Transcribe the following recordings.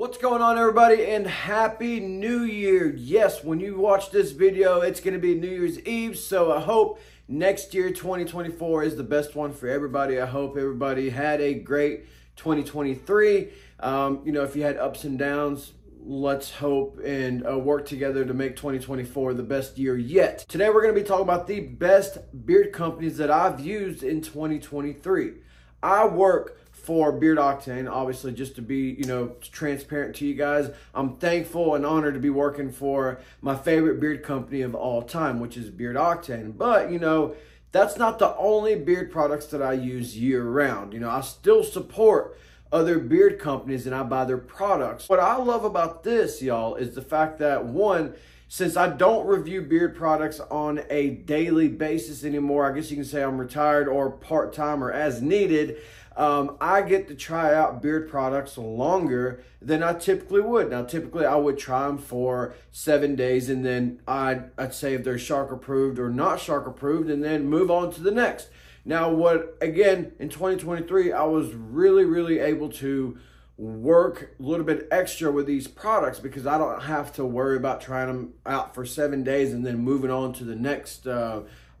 What's going on, everybody, and happy new year. Yes, when you watch this video, it's going to be New Year's Eve, so I hope next year 2024 is the best one for everybody. I hope everybody had a great 2023. You know, if you had ups and downs, let's hope and work together to make 2024 the best year yet. Today we're going to be talking about the best beard companies that I've used in 2023. I work for Beard Octane, obviously, just to be, you know, transparent to you guys. I'm thankful and honored to be working for my favorite beard company of all time, which is Beard Octane. But, you know, that's not the only beard products that I use year round. You know, I still support other beard companies and I buy their products. What I love about this, y'all, is the fact that, one, since I don't review beard products on a daily basis anymore, I guess you can say I'm retired or part-time or as needed, I get to try out beard products longer than I typically would. Now, typically I would try them for 7 days and then I'd say if they're shark approved or not shark approved and then move on to the next. Now, what, again, in 2023, I was really able to work a little bit extra with these products because I don't have to worry about trying them out for 7 days and then moving on to the next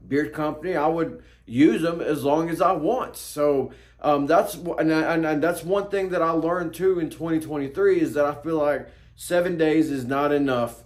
beard company. I would use them as long as I want. So that's one thing that I learned too in 2023 is that I feel like 7 days is not enough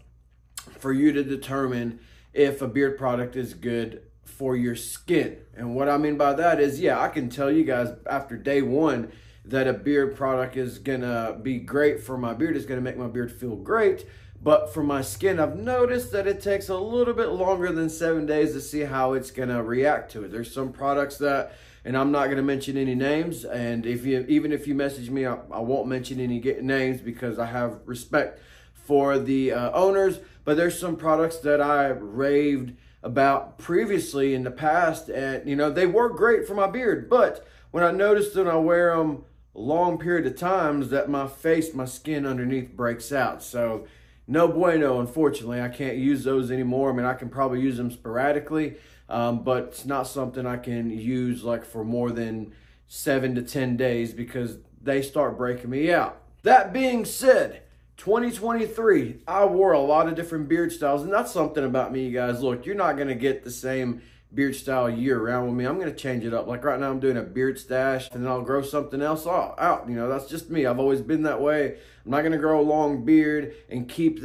for you to determine if a beard product is good for your skin. And what I mean by that is, yeah, I can tell you guys after day one that a beard product is gonna be great for my beard, it's gonna make my beard feel great. But for my skin, I've noticed that it takes a little bit longer than 7 days to see how it's gonna react to it. There's some products that, and I'm not gonna mention any names, and if you, even if you message me, I won't mention any names because I have respect for the owners, but there's some products that I raved about previously in the past, and you know, they were great for my beard, but when I noticed that I wear them a long period of times, that my face, my skin underneath breaks out. So no bueno, unfortunately, I can't use those anymore. I mean, I can probably use them sporadically, but it's not something I can use like for more than 7 to 10 days because they start breaking me out. That being said, 2023, I wore a lot of different beard styles, and that's something about me, you guys. Look, you're not going to get the same beard style year round with me. I'm going to change it up. Like right now, I'm doing a beard stash, and then I'll grow something else out. You know, that's just me. I've always been that way. I'm not going to grow a long beard and keep it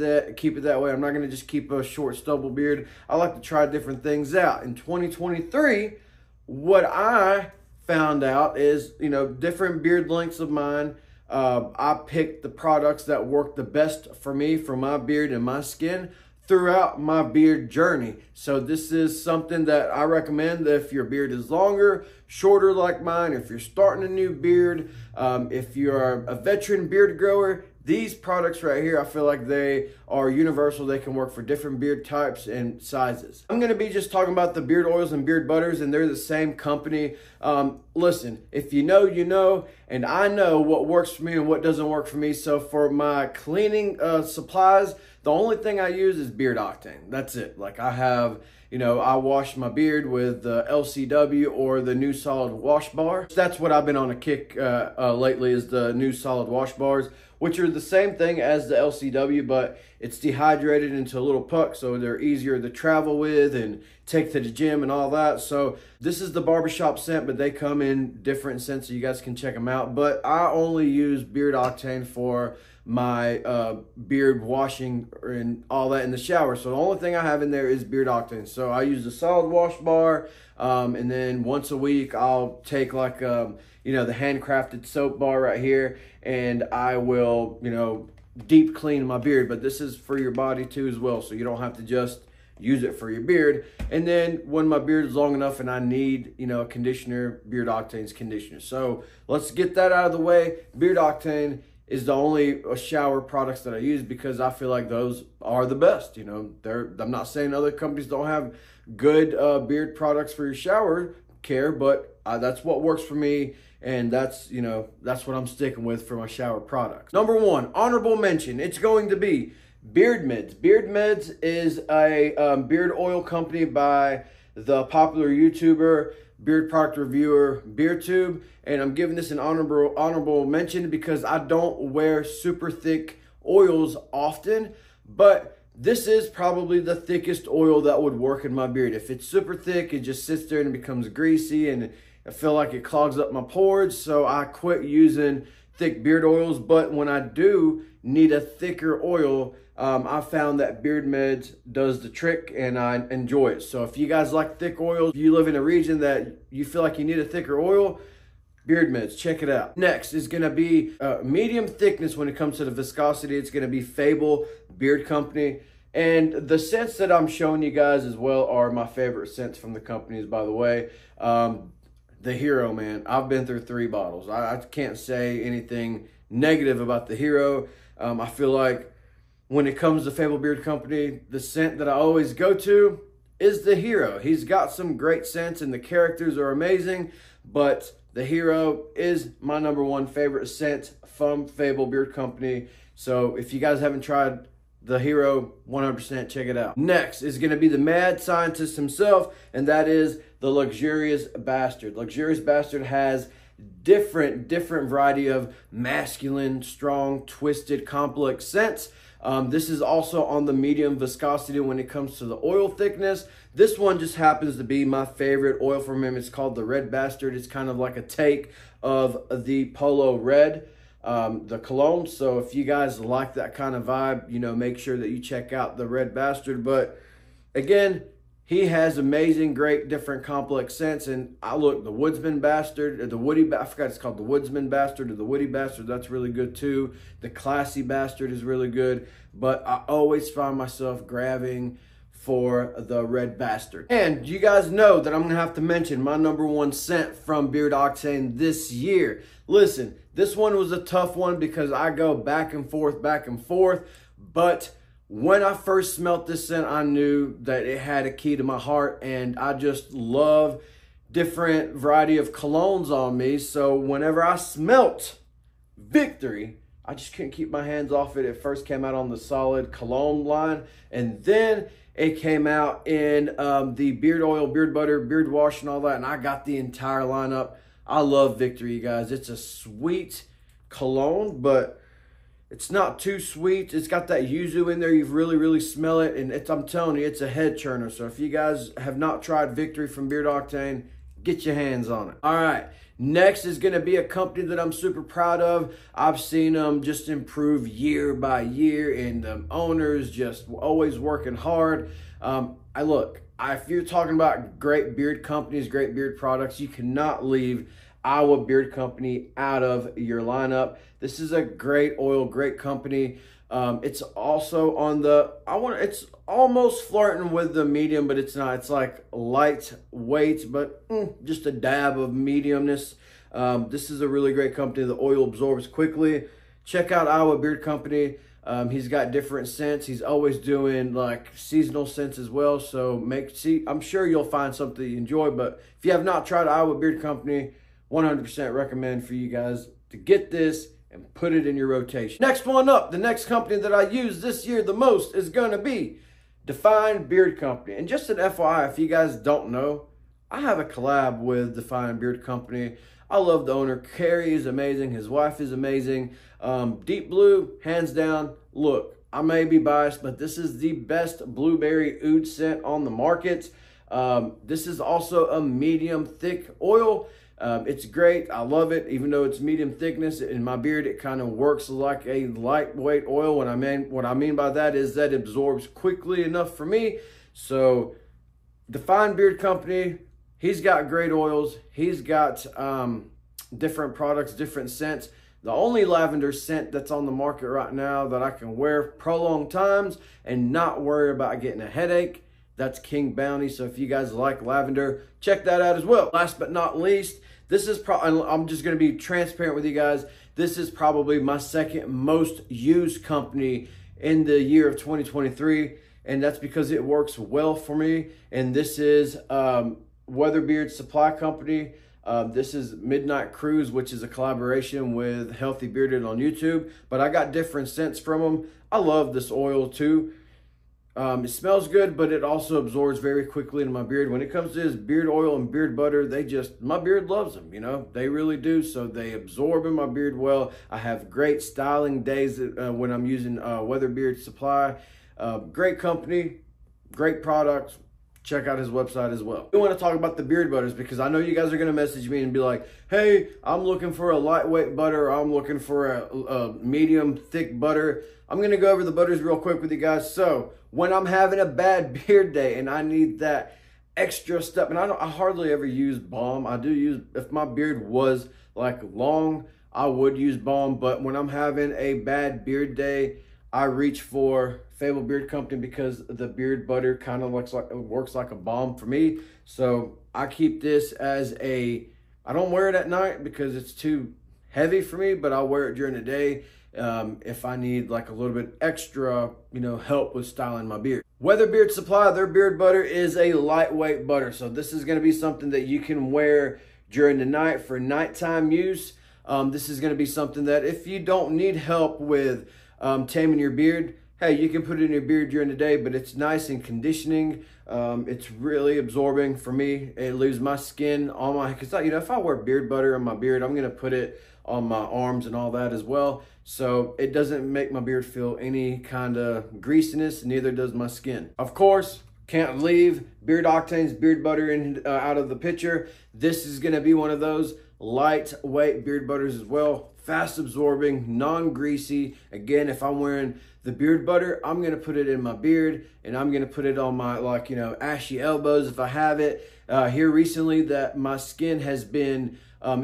that way. I'm not going to just keep a short stubble beard. I like to try different things out. In 2023, what I found out is, you know, different beard lengths of mine. I picked the products that worked the best for me, for my beard and my skin throughout my beard journey. So this is something that I recommend that if your beard is longer, shorter like mine, if you're starting a new beard, if you're a veteran beard grower, these products right here, I feel like they are universal. They can work for different beard types and sizes. I'm gonna be just talking about the beard oils and beard butters, and they're the same company. Listen, if you know, you know, and I know what works for me and what doesn't work for me. So for my cleaning supplies, the only thing I use is Beard Octane. That's it. Like I have, you know, I wash my beard with the LCW or the new solid wash bar. That's what I've been on a kick lately is the new solid wash bars, which are the same thing as the LCW, but it's dehydrated into a little puck, so they're easier to travel with and take to the gym and all that. So this is the barbershop scent, but they come in different scents, so you guys can check them out. But I only use Beard Octane for my beard washing and all that in the shower. So the only thing I have in there is Beard Octane. So I use the solid wash bar, and then once a week I'll take like, you know, the handcrafted soap bar right here, and I will, you know, deep clean my beard. But this is for your body too as well, so you don't have to just use it for your beard. And then when my beard is long enough and I need, you know, a conditioner, Beard Octane's conditioner. So let's get that out of the way. Beard Octane is the only shower products that I use because I feel like those are the best. You know, I'm not saying other companies don't have good beard products for your shower care, but that's what works for me. And that's, you know, that's what I'm sticking with for my shower products. Number one, honorable mention, it's going to be Beard Meds. Beard Meds is a beard oil company by the popular YouTuber beard product reviewer BeardTube, and I'm giving this an honorable mention because I don't wear super thick oils often, but this is probably the thickest oil that would work in my beard. If it's super thick, it just sits there and becomes greasy, and I feel like it clogs up my pores, so I quit using thick beard oils. But when I do need a thicker oil, I found that Beard Meds does the trick, and I enjoy it. So if you guys like thick oils, if you live in a region that you feel like you need a thicker oil, Beard Meds, check it out. Next is gonna be medium thickness when it comes to the viscosity. It's gonna be Fable Beard Company. And the scents that I'm showing you guys as well are my favorite scents from the companies, by the way. The Hero, man, I've been through 3 bottles. I can't say anything negative about the Hero. I feel like when it comes to Fable Beard Company, the scent that I always go to is the Hero. He's got some great scents and the characters are amazing, but the Hero is my #1 favorite scent from Fable Beard Company. So if you guys haven't tried the Hero, 100% check it out. Next is gonna be the mad scientist himself, and that is the Luxurious Bastard. Luxurious Bastard has different variety of masculine, strong, twisted, complex scents. This is also on the medium viscosity when it comes to the oil thickness. This one just happens to be my favorite oil from him. It's called the Red Bastard. It's kind of like a take of the Polo Red, the cologne. So if you guys like that kind of vibe, you know, make sure that you check out the Red Bastard. But again, he has amazing, great, different, complex scents. And I look, the Woodsman Bastard, or the Woody, I forgot it's called the Woodsman Bastard or the Woody Bastard. That's really good too. The Classy Bastard is really good. But I always find myself grabbing for the Red Bastard. And you guys know that I'm gonna have to mention my #1 scent from Beard Octane this year. Listen, this one was a tough one because I go back and forth, but when I first smelt this scent, I knew that it had a key to my heart, and I just love different variety of colognes on me. So whenever I smelt Victory, I just couldn't keep my hands off it. It first came out on the solid cologne line, and then it came out in the beard oil, beard butter, beard wash, and all that, and I got the entire lineup. I love Victory, you guys. It's a sweet cologne, but it's not too sweet. It's got that yuzu in there. You really smell it, and I'm telling you, it's a head churner. So if you guys have not tried Victory from Beard Octane, get your hands on it. All right, next is gonna be a company that I'm super proud of. I've seen them just improve year by year, and the owners just always working hard. If you're talking about great beard companies, great beard products, you cannot leave Iowa Beard Company out of your lineup. This is a great oil, great company. It's also on the, it's almost flirting with the medium, but it's not. It's like lightweight, but just a dab of mediumness. This is a really great company. The oil absorbs quickly. Check out Iowa Beard Company. He's got different scents. He's always doing like seasonal scents as well. So I'm sure you'll find something you enjoy, but if you have not tried Iowa Beard Company, 100% recommend for you guys to get this and put it in your rotation. Next one up, the next company that I use this year the most is gonna be Defined Beard Company. And just an FYI, if you guys don't know, I have a collab with Defined Beard Company. I love the owner. Carey is amazing. His wife is amazing. Deep Blue, hands down. Look, I may be biased, but this is the best blueberry oud scent on the market. This is also a medium thick oil. It's great. I love it. Even though it's medium thickness in my beard, it kind of works like a lightweight oil. What I mean by that is that it absorbs quickly enough for me. So Defined Beard Company, he's got great oils. He's got different products, different scents. The only lavender scent that's on the market right now that I can wear prolonged times and not worry about getting a headache, that's King Bounty. So if you guys like lavender, check that out as well. Last but not least, this is probably, I'm just going to be transparent with you guys, this is probably my second most used company in the year of 2023, and that's because it works well for me. And this is Weather Beard Supply Company. This is Midnight Cruise, which is a collaboration with Healthy Bearded on YouTube, but I got different scents from them. I love this oil too. It smells good, but it also absorbs very quickly into my beard. When it comes to this beard oil and beard butter, they just, my beard loves them, you know, they really do. So they absorb in my beard well. I have great styling days when I'm using Weather Beard Supply. Great company, great products. Check out his website as well. We want to talk about the beard butters because I know you guys are going to message me and be like, hey, I'm looking for a lightweight butter. I'm looking for a medium thick butter. I'm going to go over the butters real quick with you guys. So when I'm having a bad beard day and I need that extra stuff, and I hardly ever use balm. I do use, if my beard was like long, I would use balm. But when I'm having a bad beard day, I reach for Fable Beard Company because the beard butter kind of looks like it works like a balm for me. So I keep this as a, I don't wear it at night because it's too heavy for me, but I wear it during the day if I need like a little bit extra, you know, help with styling my beard. Weather Beard Supply, their beard butter is a lightweight butter. So this is going to be something that you can wear during the night for nighttime use. This is going to be something that if you don't need help with taming your beard, hey, you can put it in your beard during the day, but it's nice and conditioning. It's really absorbing for me. It leaves my skin on my, because you know, if I wear beard butter on my beard, I'm gonna put it on my arms and all that as well. So it doesn't make my beard feel any kind of greasiness, neither does my skin. Of course, can't leave Beard Octane's beard butter in, out of the picture. This is gonna be one of those lightweight beard butters as well. Fast absorbing, non-greasy. Again, if I'm wearing the beard butter, I'm gonna put it in my beard and I'm gonna put it on my, like, you know, ashy elbows if I have it. Here recently that my skin has been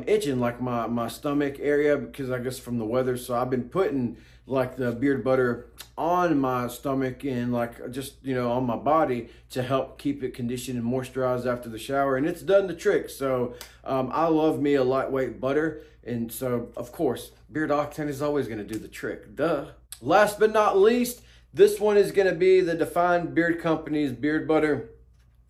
itching, like my stomach area, because I guess from the weather. So I've been putting like the beard butter on my stomach and like just, you know, on my body to help keep it conditioned and moisturized after the shower, and it's done the trick. So I love me a lightweight butter, and so of course Beard Octane is always going to do the trick, duh. Last but not least, this one is going to be the Defined Beard Company's beard butter.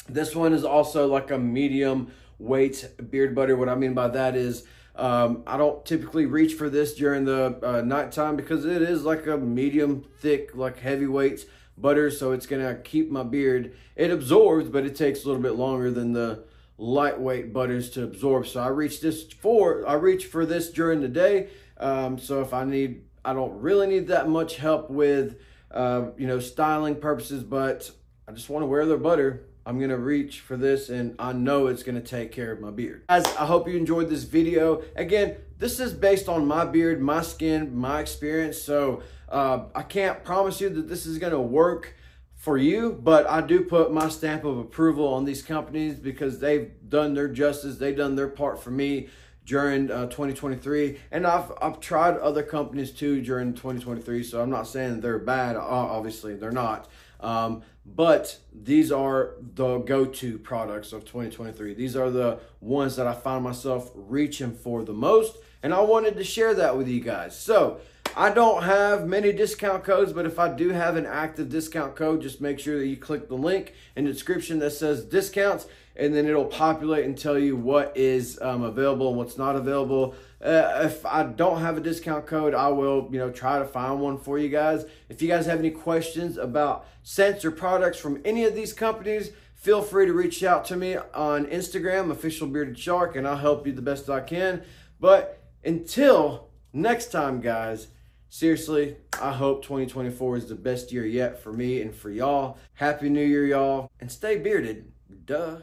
This one is also like a medium weight beard butter. What I mean by that is I don't typically reach for this during the nighttime because it is like a medium thick, like heavyweight butter. So it's gonna keep my beard, it absorbs, but it takes a little bit longer than the lightweight butters to absorb. So I reach for this during the day. So if I don't really need that much help with, you know, styling purposes, but I just wanna wear their butter, I'm gonna reach for this and I know it's gonna take care of my beard. Guys, I hope you enjoyed this video. Again, this is based on my beard, my skin, my experience. So I can't promise you that this is gonna work for you, but I do put my stamp of approval on these companies because they've done their justice, they've done their part for me during 2023. And I've tried other companies too during 2023. So I'm not saying they're bad, obviously they're not. But these are the go-to products of 2023. These are the ones that I find myself reaching for the most. And I wanted to share that with you guys. So I don't have many discount codes, but if I do have an active discount code, just make sure that you click the link in the description that says discounts, and then it'll populate and tell you what is available and what's not available. If I don't have a discount code, I will, you know, try to find one for you guys. If you guys have any questions about scents or products from any of these companies, feel free to reach out to me on Instagram, Official Bearded Shark, and I'll help you the best I can. But until next time, guys, seriously, I hope 2024 is the best year yet for me and for y'all. Happy New Year, y'all, and stay bearded, duh.